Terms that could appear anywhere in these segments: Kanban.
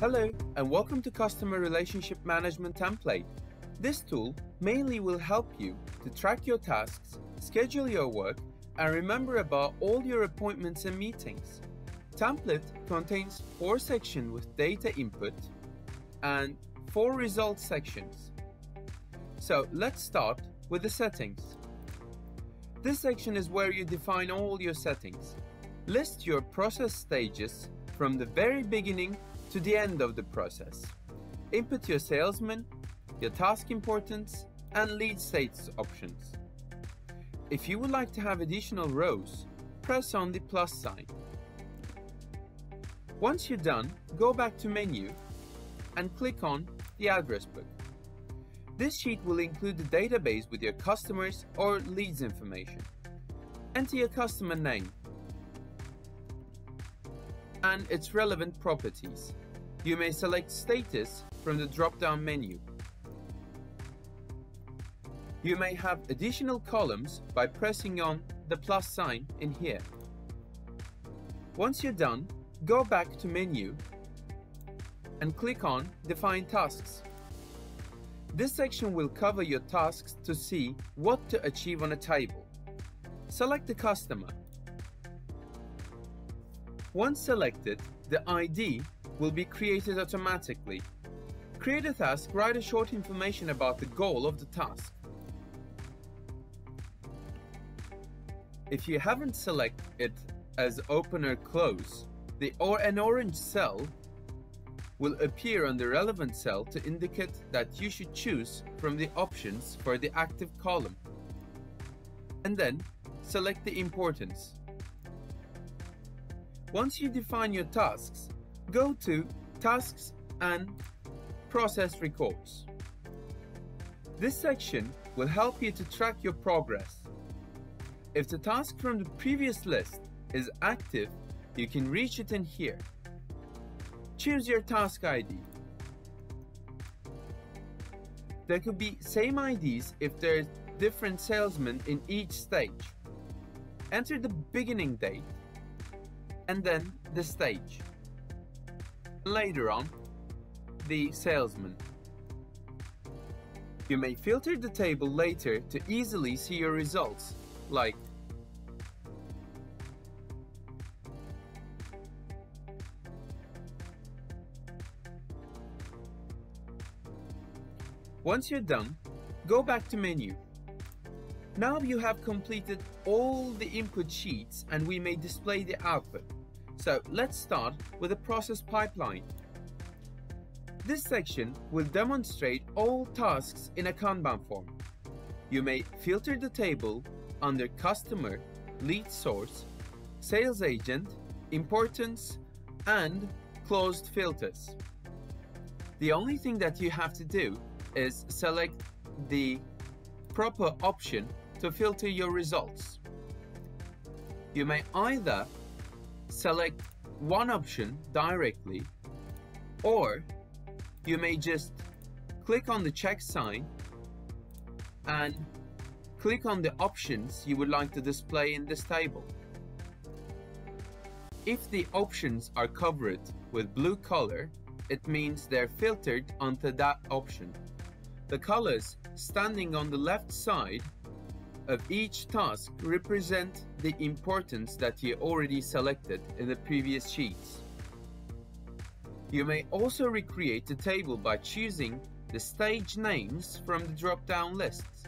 Hello and welcome to Customer Relationship Management Template. This tool mainly will help you to track your tasks, schedule your work, and remember about all your appointments and meetings. Template contains 4 sections with data input and 4 results sections. So let's start with the settings. This section is where you define all your settings. List your process stages from the very beginning to the end of the process. Input your salesman, your task importance, and lead status options. If you would like to have additional rows, press on the plus sign. Once you're done, go back to menu and click on the address book. This sheet will include the database with your customers or leads information. Enter your customer name and its relevant properties. You may select status from the drop-down menu. You may have additional columns by pressing on the plus sign in here. Once you're done, go back to menu and click on Define Tasks. This section will cover your tasks to see what to achieve on a table. Select the customer. Once selected, the ID will be created automatically. Create a task, write a short information about the goal of the task. If you haven't selected it as open or close, an orange cell will appear on the relevant cell to indicate that you should choose from the options for the active column. And then select the importance. Once you define your tasks, go to Tasks and Process Records. This section will help you to track your progress. If the task from the previous list is active, you can reach it in here. Choose your task ID. There could be same IDs if there are different salesmen in each stage. Enter the beginning date and then the stage. Later on, the salesman. You may filter the table later to easily see your results, like once you're done, go back to menu. Now you have completed all the input sheets and we may display the output. So let's start with the process pipeline. This section will demonstrate all tasks in a Kanban form. You may filter the table under Customer, Lead Source, Sales Agent, Importance, and Closed Filters. The only thing that you have to do is select the proper option to filter your results. You may either select one option directly, or you may just click on the check sign and click on the options you would like to display in this table. If the options are covered with blue color, it means they're filtered onto that option. The colors standing on the left side of each task represent the importance that you already selected in the previous sheets. You may also recreate the table by choosing the stage names from the drop-down lists.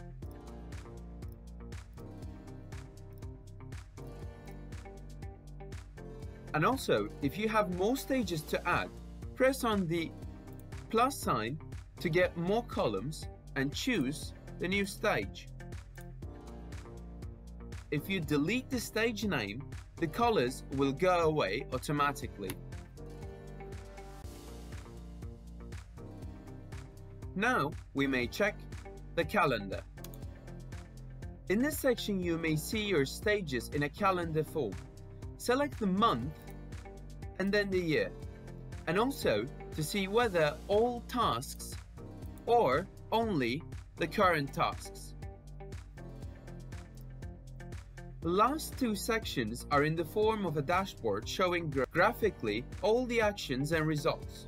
And also, if you have more stages to add, press on the plus sign to get more columns and choose the new stage. If you delete the stage name, the colors will go away automatically. Now we may check the calendar. In this section you may see your stages in a calendar form. Select the month and then the year, and also to see whether all tasks or only the current tasks. The last 2 sections are in the form of a dashboard showing graphically all the actions and results.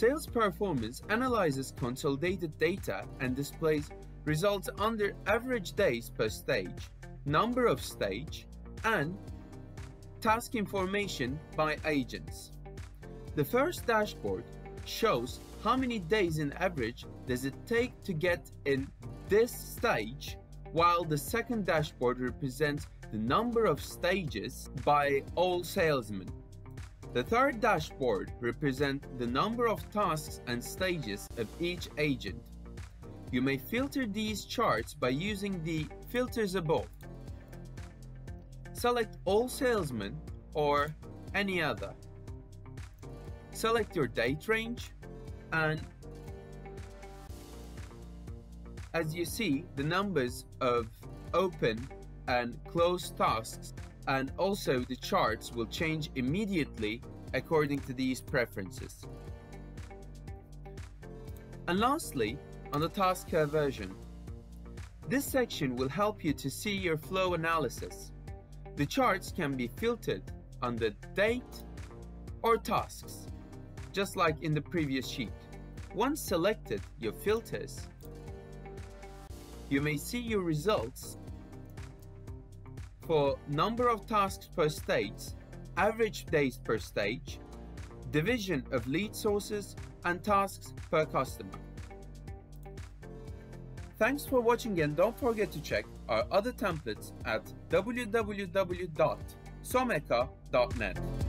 Sales performance analyzes consolidated data and displays results under average days per stage, number of stage, and task information by agents. The first dashboard shows how many days in average does it take to get in this stage, while the second dashboard represents the number of stages by all salesmen. The third dashboard represents the number of tasks and stages of each agent. You may filter these charts by using the filters above. Select all salesmen or any other. Select your date range, and as you see, the numbers of open and closed tasks and also the charts will change immediately according to these preferences. And lastly, on the task conversion. This section will help you to see your flow analysis. The charts can be filtered under date or tasks, just like in the previous sheet. Once selected your filters, you may see your results for number of tasks per stage, average days per stage, division of lead sources, and tasks per customer. Thanks for watching, and don't forget to check our other templates at www.someka.net.